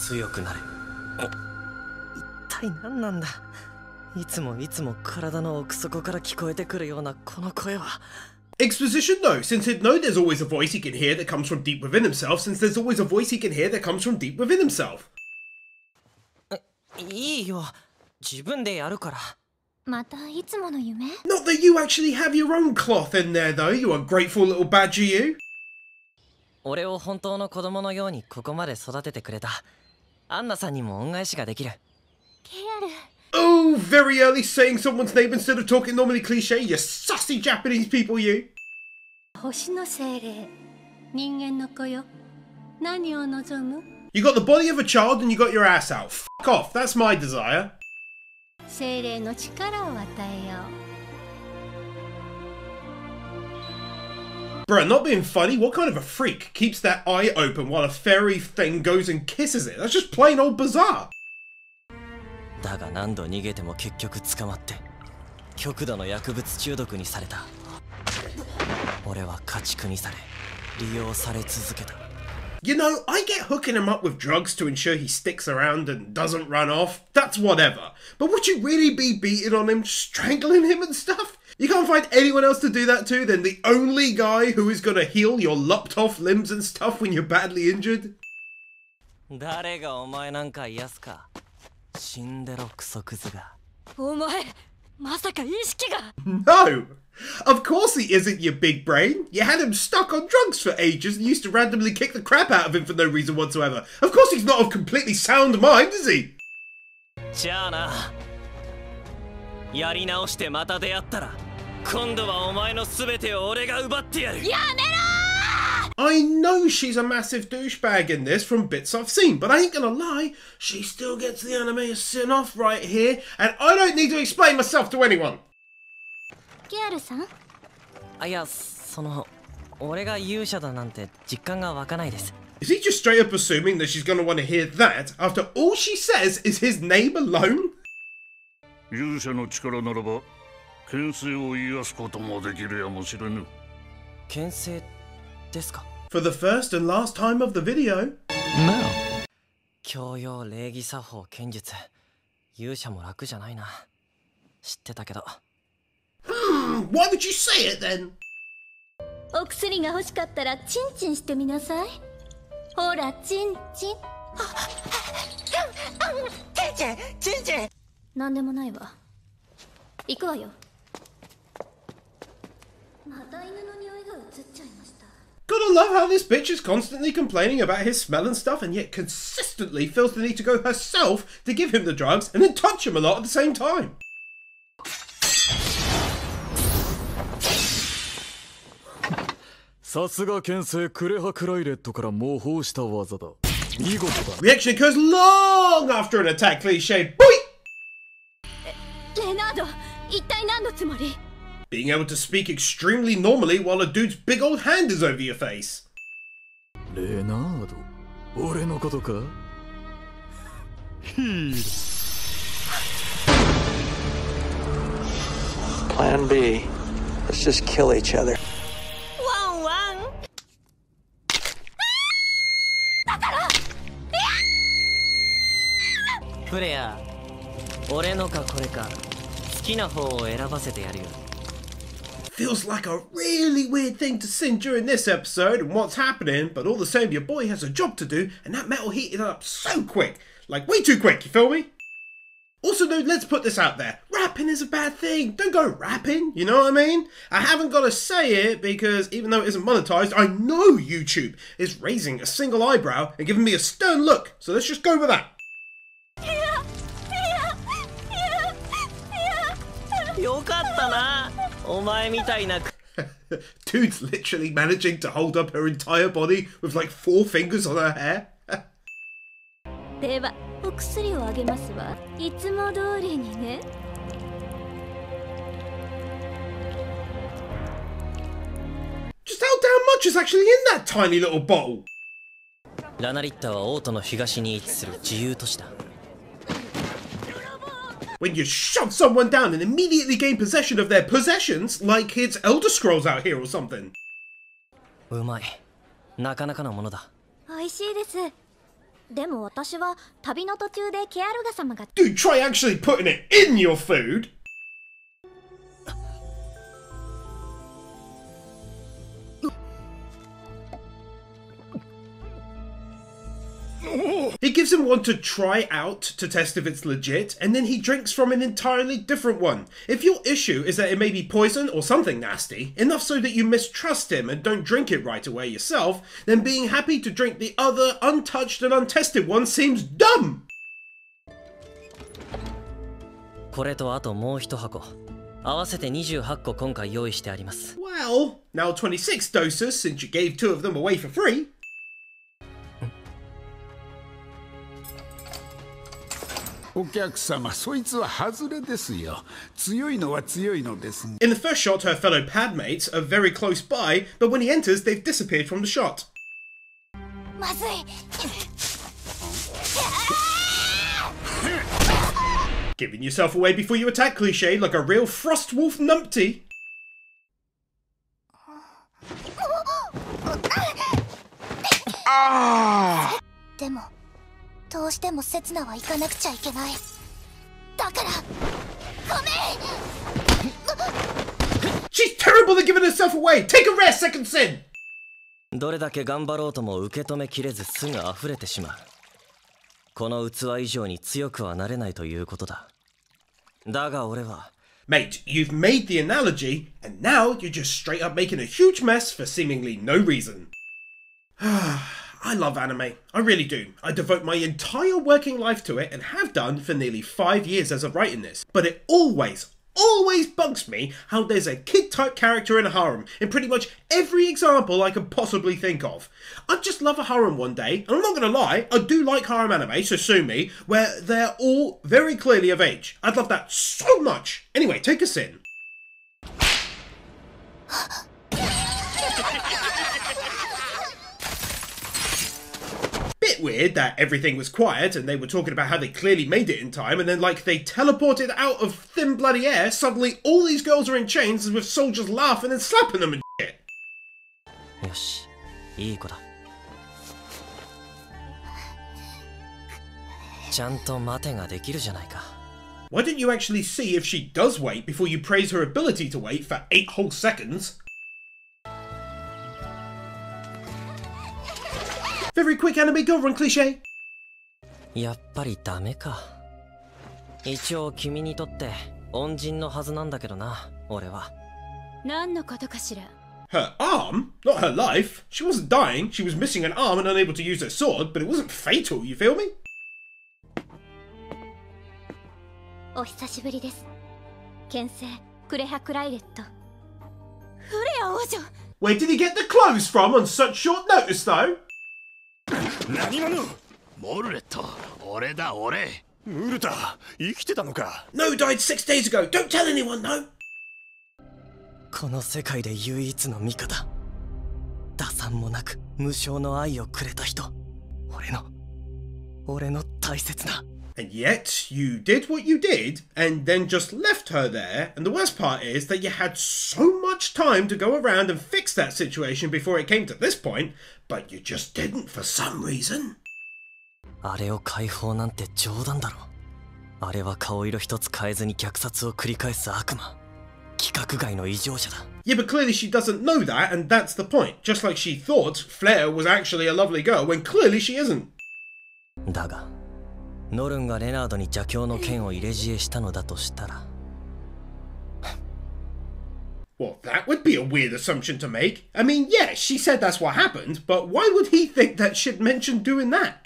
強くなる。一体何なんだ。いつも体の奥底から聞こえてくるようなこの声は。Exposition though, since he'd know there's always a voice he can hear that comes from deep within himself, since there's always a voice he can hear that comes from deep within himself. いいよ、自分でやるから。またいつもの夢? Not that you actually have your own cloth in there though, you ungrateful little badger you. 俺を本当の子供のようにここまで育ててくれた。アンナさんにも恩返しができる。ケアル。Oh, very early saying someone's name instead of talking normally cliche, you sussy Japanese people, you! 星の精霊、人間の子よ。何を望む? You got the body of a child and you got your ass out. F**k off, that's my desire. 精霊の力を与えよう。 Bruh, not being funny, what kind of a freak keeps that eye open while a fairy thing goes and kisses it? That's just plain old bizarre. だが何度逃げても結局捕まって極度の薬物中毒にされた。俺は家畜にされ利用され続けた。 You know, I get hooking him up with drugs to ensure he sticks around and doesn't run off. That's whatever. But would you really be beating on him, strangling him and stuff? You can't find anyone else to do that to than the only guy who is gonna heal your lopped off limbs and stuff when you're badly injured? 誰がお前なんか癒すか。死んでろクソクズが。お前、まさか意識が。No! Of course he isn't, your big brain. You had him stuck on drugs for ages and used to randomly kick the crap out of him for no reason whatsoever. Of course he's not of completely sound mind, is he? じゃあな。やり直してまた出会ったら、今度はお前の全てを俺が奪ってやる。やめろ! I know she's a massive douchebag in this from bits I've seen, but I ain't gonna lie, she still gets the anime a sin off right here, and I don't need to explain myself to anyone. Kiaru-san? Is he just straight up assuming that she's gonna want to hear that after all she says is his name alone? 勇者の力ならば、牽制を癒すこともできるやもしれぬ。牽制ですか? For the first and last time of the video. No. 教養礼儀作法剣術。勇者も楽じゃないな。知ってたけど。Why would you say it then? お薬が欲しかったらチンチンしてみなさい。ほらチンチン。チンチンチンチン。なんでもないわ。行くわよ。また犬の匂いが移っちゃいました。Gotta love how this bitch is constantly complaining about his smell and stuff and yet consistently feels the need to go herself to give him the drugs and then touch him a lot at the same time. Reaction occurs long after an attack cliche. Boy! Being able to speak extremely normally while a dude's big old hand is over your face. Leonardo, ore no koto ka? Plan B. Let's just kill each other. Wow, wow. Player, ore no ka kore ka. Tsukina hou o erabasete yaru yo. Feels like a really weird thing to sing during this episode and what's happening, but all the same your boy has a job to do and that metal heated up so quick. Like way too quick, you feel me? Also dude, let's put this out there. Rapping is a bad thing. Don't go rapping, you know what I mean? I haven't got to say it because even though it isn't monetized, I know YouTube is raising a single eyebrow and giving me a stern look. So let's just go with that. Dude's literally managing to hold up her entire body with like 4 fingers on her hair. Just how damn much is actually in that tiny little bottle? When you shove someone down and immediately gain possession of their possessions, like it's Elder Scrolls out here or something. Dude, try actually putting it in your food! He gives him one to try out to test if it's legit, and then he drinks from an entirely different one. If your issue is that it may be poison or something nasty, enough so that you mistrust him and don't drink it right away yourself, then being happy to drink the other untouched and untested one seems dumb! Well, now 26 doses since you gave 2 of them away for free. In the first shot, her fellow padmates are very close by, but when he enters, they've disappeared from the shot. Giving yourself away before you attack cliche like a real Frostwolf numpty. Ah! どうしても刹那は行かなくちゃいけない。だからごめん。She's terrible at giving herself away. Take a rest, second sin. どれだけ頑張ろうとも受け止めきれずすぐ溢れてしまう。この器以上に強くはなれないということだ。だが俺は。Mate, you've made the analogy, and now you're just straight up making a huge mess for seemingly no reason. I love anime. I really do. I devote my entire working life to it and have done for nearly 5 years as of writing this. But it always bugs me how there's a kid-type character in a harem in pretty much every example I could possibly think of. I'd just love a harem one day, and I'm not going to lie, I do like harem anime, so sue me, where they're all very clearly of age. I'd love that so much. Anyway, take us in. Weird that everything was quiet and they were talking about how they clearly made it in time, and then like they teleported out of thin bloody air, suddenly all these girls are in chains and with soldiers laughing and slapping them and shit. Why don't you actually see if she does wait before you praise her ability to wait for 8 whole seconds? Very quick anime go run cliche. Her arm? Not her life. She wasn't dying. She was missing an arm and unable to use her sword, but it wasn't fatal, you feel me? Where did he get the clothes from on such short notice though? No, died 6 days ago. Don't tell anyone though. And yet, you did what you did, and then just left her there, and the worst part is that you had so much time to go around and fix that situation before it came to this point, but you just didn't for some reason. Yeah, but clearly she doesn't know that, and that's the point. Just like she thought Flair was actually a lovely girl, when clearly she isn't. Well, that would be a weird assumption to make. I mean, yeah, she said that's what happened, but why would he think that she'd mentioned doing that?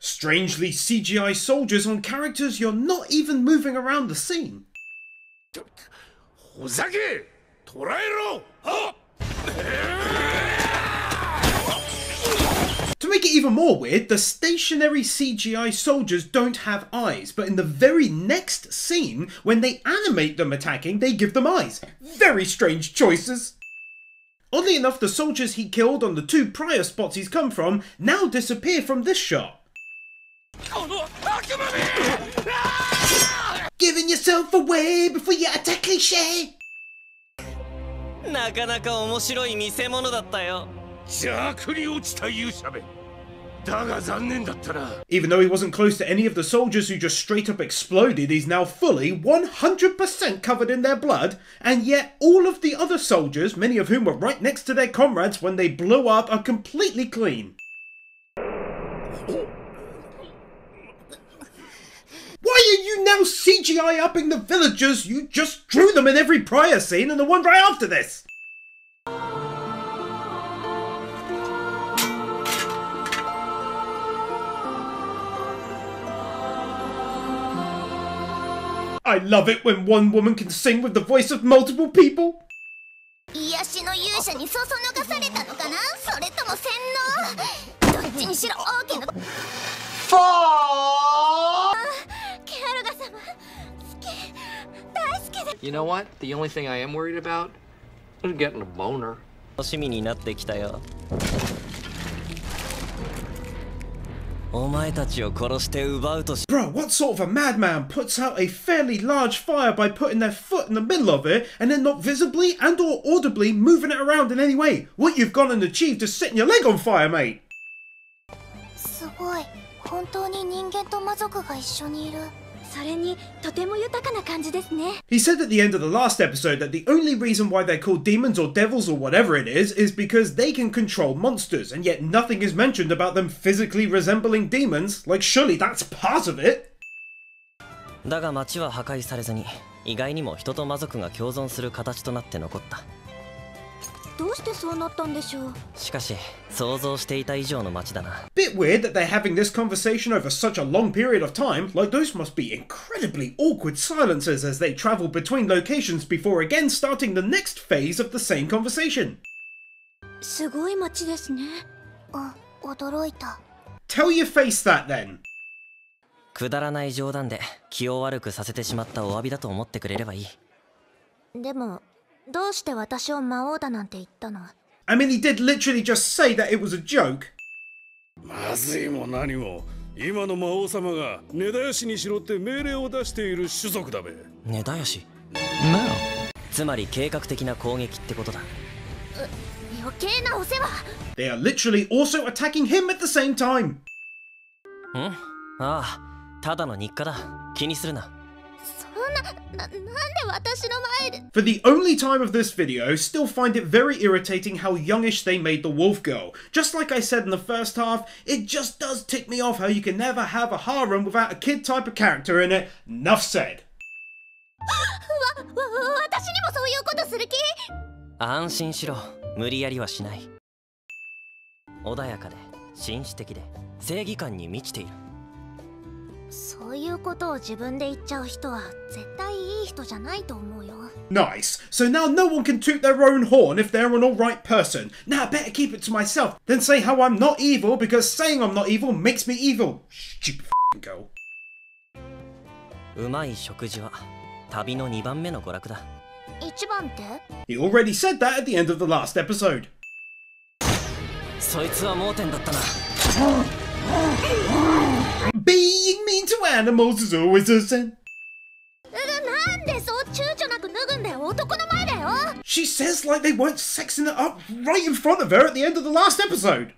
Strangely CGI soldiers on characters you're not even moving around the scene. To make it even more weird, the stationary CGI soldiers don't have eyes, but in the very next scene, when they animate them attacking, they give them eyes. Very strange choices. Oddly enough, the soldiers he killed on the 2 prior spots he's come from now disappear from this shot. Giving yourself away before you attack cliché! なかなか面白い見せ物だったよ。邪悪に落ちた勇者め。だが残念だったな。Even though he wasn't close to any of the soldiers who just straight up exploded, he's now fully 100% covered in their blood, and yet all of the other soldiers, many of whom were right next to their comrades when they blew up, are completely clean. Why are you now CGI upping the villagers? You just drew them in every prior scene and the one right after this! I love it when one woman can sing with the voice of multiple people! 癒しの勇者にそそのかされたのかな？それとも洗脳？どっちにしろ大きなフォー！ケアルガ様、好き、大好きだ。 You know what? The only thing I am worried about is getting a boner. 楽しみになってきたよ。Bro, what sort of a madman puts out a fairly large fire by putting their foot in the middle of it and then not visibly and or audibly moving it around in any way? What you've gone and achieved is setting your leg on fire, mate! He said at the end of the last episode that the only reason why they're called demons or devils or whatever it is because they can control monsters, and yet nothing is mentioned about them physically resembling demons. Like, surely that's part of it! Bit weird that they're having this conversation over such a long period of time. Like, those must be incredibly awkward silences as they travel between locations before again starting the next phase of the same conversation. Tell your face that then. I mean, he did literally just say that it was a joke. They are literally also attacking him at the same time. For the only time of this video, still find it very irritating how youngish they made the wolf girl. Just like I said in the first half, it just does tick me off how you can never have a harem without a kid type of character in it. Enough said. Nice. So now no one can toot their own horn if they're an alright person. Now I better keep it to myself than say how I'm not evil, because saying I'm not evil makes me evil. Stupid f***ing girl. He already said that at the end of the last episode. Being mean to animals is always a sin. She says like they weren't sexing it up right in front of her at the end of the last episode.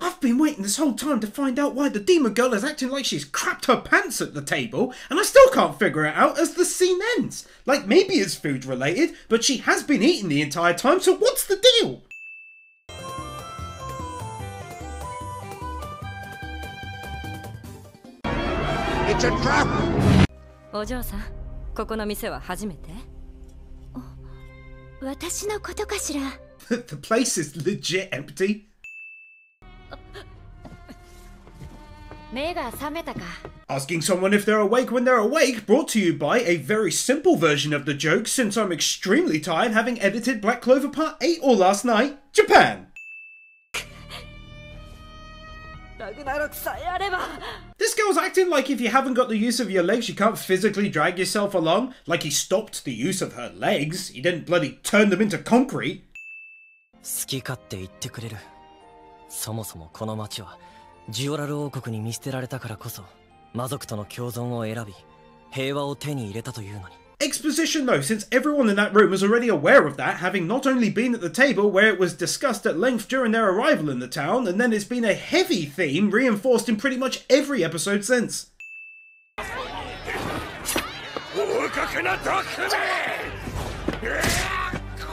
I've been waiting this whole time to find out why the demon girl is acting like she's crapped her pants at the table, and I still can't figure it out as the scene ends. Like, maybe it's food related, but she has been eating the entire time, so what's the deal? It's a trap! Ojo-san, the place is legit empty. Asking someone if they're awake when they're awake, brought to you by a very simple version of the joke since I'm extremely tired having edited Black Clover Part 8 all last night, Japan! This girl's acting like if you haven't got the use of your legs, you can't physically drag yourself along. Like he stopped the use of her legs. He didn't bloody turn them into concrete. Exposition though, since everyone in that room was already aware of that, having not only been at the table where it was discussed at length during their arrival in the town, and then it's been a heavy theme reinforced in pretty much every episode since.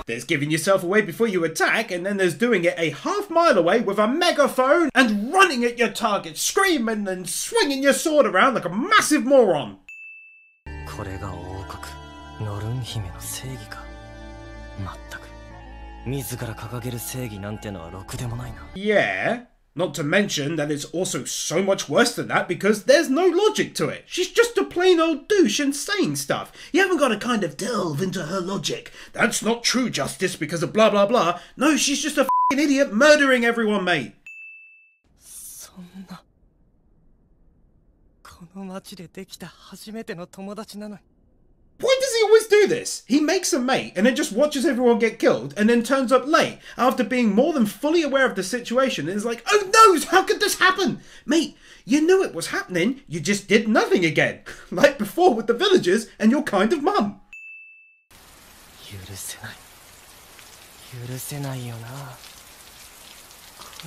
There's giving yourself away before you attack, and then there's doing it a half-mile away with a megaphone and running at your target, screaming and swinging your sword around like a massive moron. Yeah, not to mention that it's also so much worse than that because there's no logic to it. She's just a plain old douche and saying stuff. You haven't got to kind of delve into her logic. That's not true justice because of blah blah blah. No, she's just a f***ing idiot murdering everyone, mate. Why does he always do this? He makes a mate and then just watches everyone get killed and then turns up late after being more than fully aware of the situation and is like, oh no, how could this happen? Mate, you knew it was happening, you just did nothing again. Like before with the villagers and your kind of mum.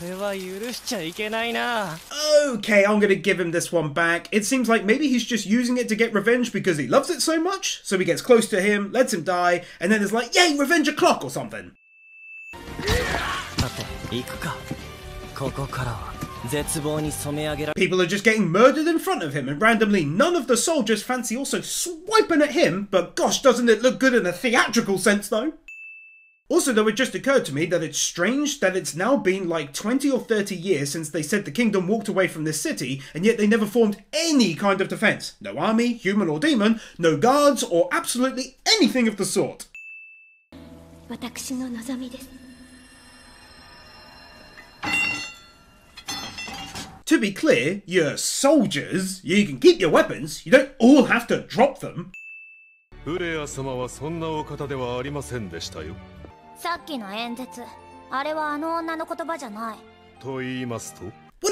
Okay, I'm gonna give him this one back. It seems like maybe he's just using it to get revenge because he loves it so much, so he gets close to him, lets him die, and then it's like, yay, revenge o'clock or something. People are just getting murdered in front of him, and randomly none of the soldiers fancy also swiping at him, but gosh, doesn't it look good in a theatrical sense though? Also, though, it just occurred to me that it's strange that it's now been like 20 or 30 years since they said the kingdom walked away from this city, and yet they never formed any kind of defense. No army, human or demon, no guards, or absolutely anything of the sort. To be clear, you're soldiers, you can keep your weapons, you don't all have to drop them. What do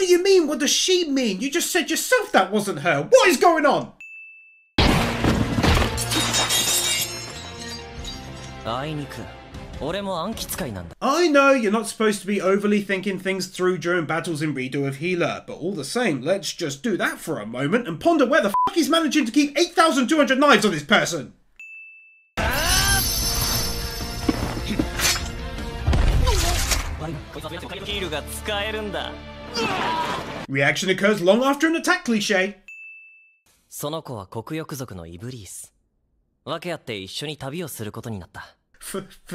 you mean? What does she mean? You just said yourself that wasn't her. What is going on? I know you're not supposed to be overly thinking things through during battles in Redo of Healer, but all the same, let's just do that for a moment and ponder where the f*** he's managing to keep 8,200 knives on this person. Reaction occurs long after an attack cliche. For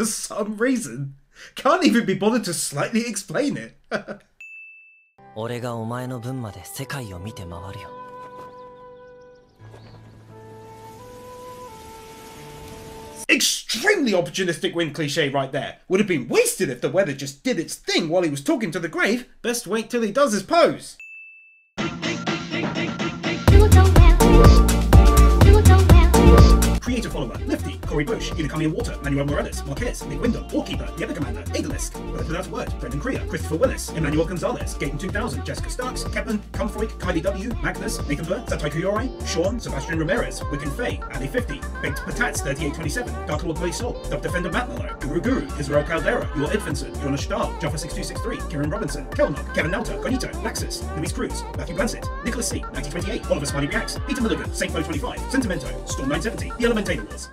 some reason, can't even be bothered to slightly explain it. Extremely opportunistic win cliche right there. Would have been wasted if the weather just did its thing while he was talking to the grave. Best wait till he does his pose. Creative follower, Lefty, Corey Bush, Unicami and Water, Manuel Morales, Marquez, Nick Windham, Warkeeper, The Other Commander, Adalisk, Word Without a Word, Brendan Creer, Christopher Willis, Emmanuel Gonzalez, Gaten 2000, Jessica Starks, Kepman, Comfroik, Kylie W, Magnus, Nathan Burr, Satai Kuyori, Sean, Sebastian Ramirez, Wiccan Faye, Ali 50, Baked Patats 3827, Dark Lord Play Soul, Dub Defender Matt Mallow, Guru Guru, Israel Caldera, Yor Edvinson, Jonas Stahl, Jaffa 6263, Kieran Robinson, Kelnok, Kevin Nauta, Gonito, Laxus, Luis Cruz, Matthew Blansett, Nicholas C, 9028, Oliver Smiley Reacts, Peter Milligan, Saint Mo 25, Sentimento, Storm 970, The Elementary Wars.